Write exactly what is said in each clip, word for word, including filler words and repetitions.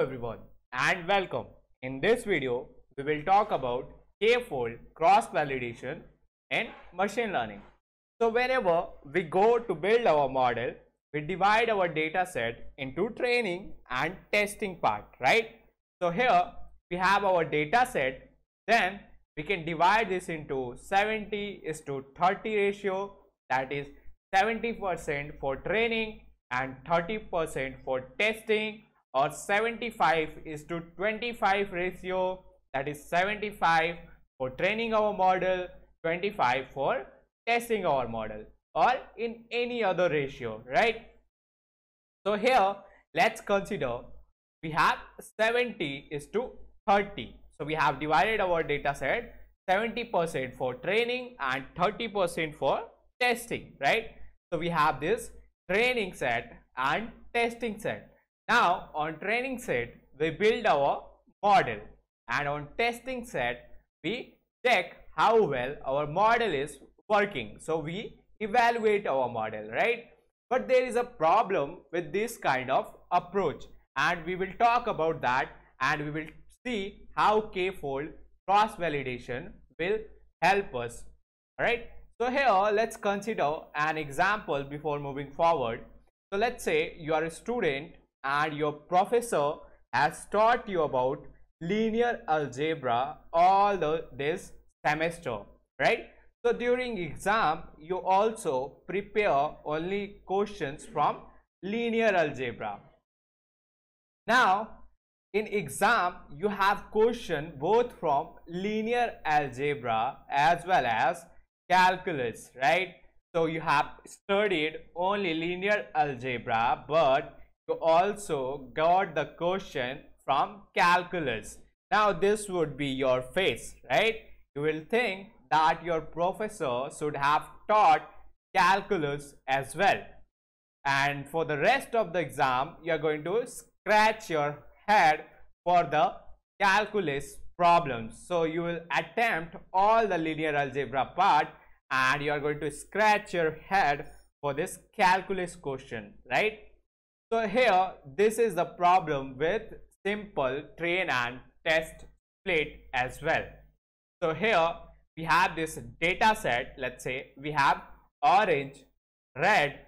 everyone and welcome. In this video we will talk about K-Fold, cross-validation and machine learning. So whenever we go to build our model, we divide our data set into training and testing part, right? So here we have our data set, then we can divide this into seventy is to thirty ratio, that is seventy percent for training and thirty percent for testing, or seventy-five is to twenty-five ratio, that is seventy-five for training our model, twenty-five for testing our model, or in any other ratio, right? So here let's consider we have seventy is to thirty. So we have divided our data set seventy percent for training and thirty percent for testing, right? So we have this training set and testing set. Now on training set we build our model, and on testing set we check how well our model is working. So we evaluate our model, right? But there is a problem with this kind of approach, and we will talk about that, and we will see how K-Fold cross-validation will help us. Alright, so here let's consider an example before moving forward. So let's say you are a student and your professor has taught you about linear algebra all the, this semester, right? So during exam you also prepare only questions from linear algebra. Now in exam you have question both from linear algebra as well as calculus, right? So you have studied only linear algebra, but you also got the question from calculus. Now this would be your face, right? You will think that your professor should have taught calculus as well, and for the rest of the exam you are going to scratch your head for the calculus problems. So you will attempt all the linear algebra part and you are going to scratch your head for this calculus question, right? So here this is the problem with simple train and test split as well. So here we have this data set. Let's say we have orange, red,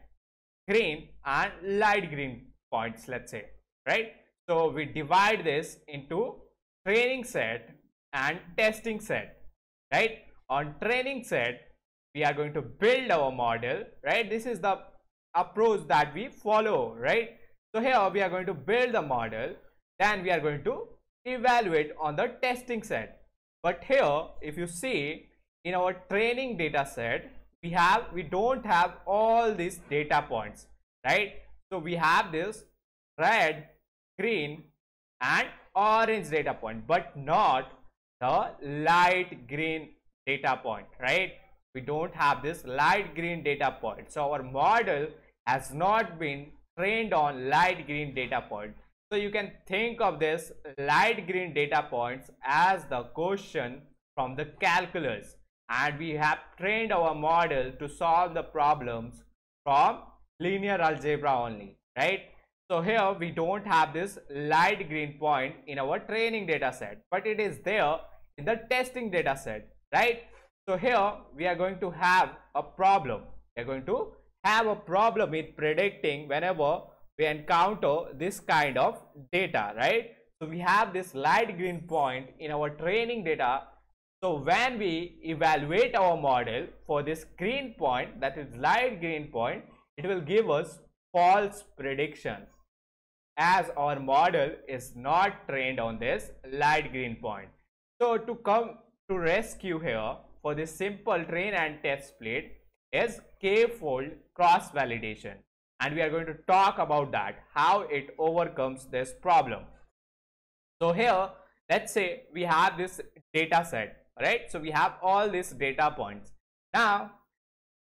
green and light green points, let's say, right? So we divide this into training set and testing set, right? On training set we are going to build our model, right? This is the approach that we follow, right? So here we are going to build the model, then we are going to evaluate on the testing set. But here if you see in our training data set we have we don't have all these data points, right? So we have this red, green and orange data point but not the light green data point, right? We don't have this light green data point, so our model has not been trained on light green data point. So you can think of this light green data points as the question from the calculus, and we have trained our model to solve the problems from linear algebra only, right? So here we don't have this light green point in our training data set, but it is there in the testing data set, right? So here we are going to have a problem. We are going to have a problem with predicting whenever we encounter this kind of data, right? So we have this light green point in our training data. So when we evaluate our model for this green point, that is light green point, it will give us false predictions as our model is not trained on this light green point. So to come to rescue here for this simple train and test split is K-Fold cross-validation. And we are going to talk about that, how it overcomes this problem. So here let's say we have this data set, right? So we have all these data points. Now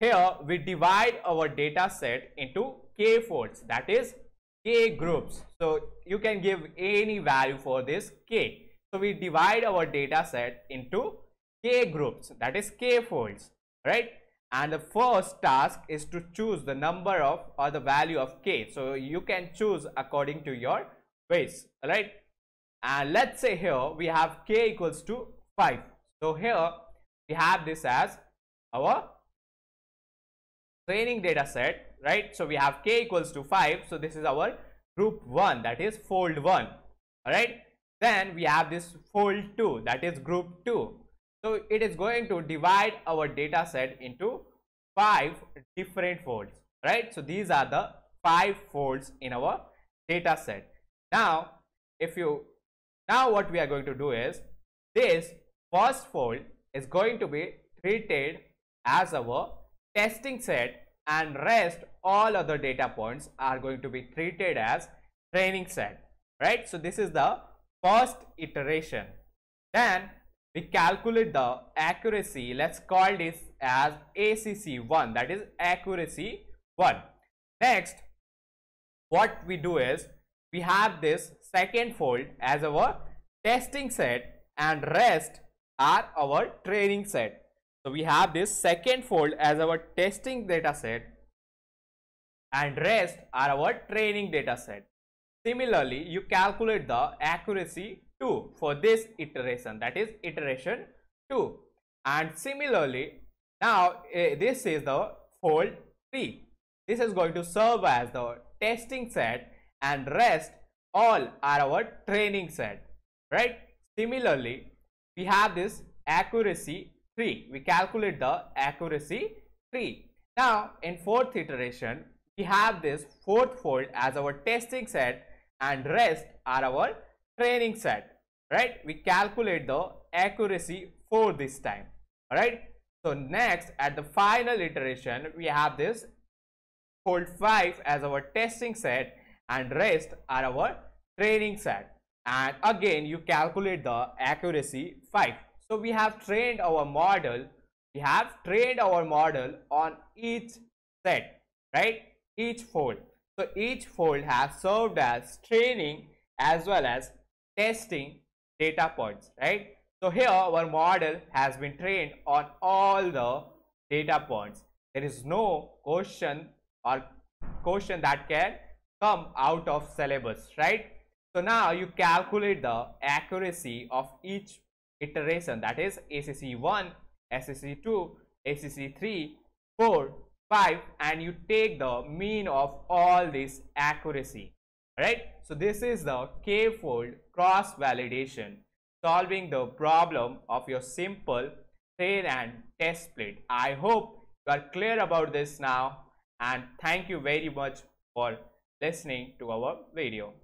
here we divide our data set into K-folds, that is K groups. So you can give any value for this K. So we divide our data set into K groups, that is K-folds, right? And the first task is to choose the number of or the value of K. So you can choose according to your weights, alright? And let's say here we have k equals to five. So here we have this as our training data set, right? So we have k equals to five. So this is our group one, that is fold one, alright? Then we have this fold two, that is group two. So it is going to divide our data set into five different folds, right? So these are the five folds in our data set. Now, if you, now what we are going to do is, this first fold is going to be treated as our testing set, and rest all other data points are going to be treated as training set, right? So this is the first iteration. Then we calculate the accuracy. Let's call this as A C C one, that is accuracy one. Next, what we do is, we have this second fold as our testing set, and rest are our training set. So we have this second fold as our testing data set, and rest are our training data set. Similarly, you calculate the accuracy two for this iteration, that is iteration two. And similarly, now uh, this is the fold three. This is going to serve as the testing set, and rest all are our training set, right? Similarly, we have this accuracy three. We calculate the accuracy three. Now in fourth iteration, we have this fourth fold as our testing set, and rest are our training set, right? We calculate the accuracy for this time, all right? So next, at the final iteration, we have this fold five as our testing set, and rest are our training set, and again you calculate the accuracy five. So we have trained our model we have trained our model on each set, right? Each fold. So each fold has served as training as well as testing data points, right? So here our model has been trained on all the data points. There is no question or question that can come out of syllabus, right? So now you calculate the accuracy of each iteration, that is A C C one, A C C two, A C C three, four, five, and you take the mean of all this accuracy, right? So this is the K-fold cross-validation, solving the problem of your simple train and test split. I hope you are clear about this now, and thank you very much for listening to our video.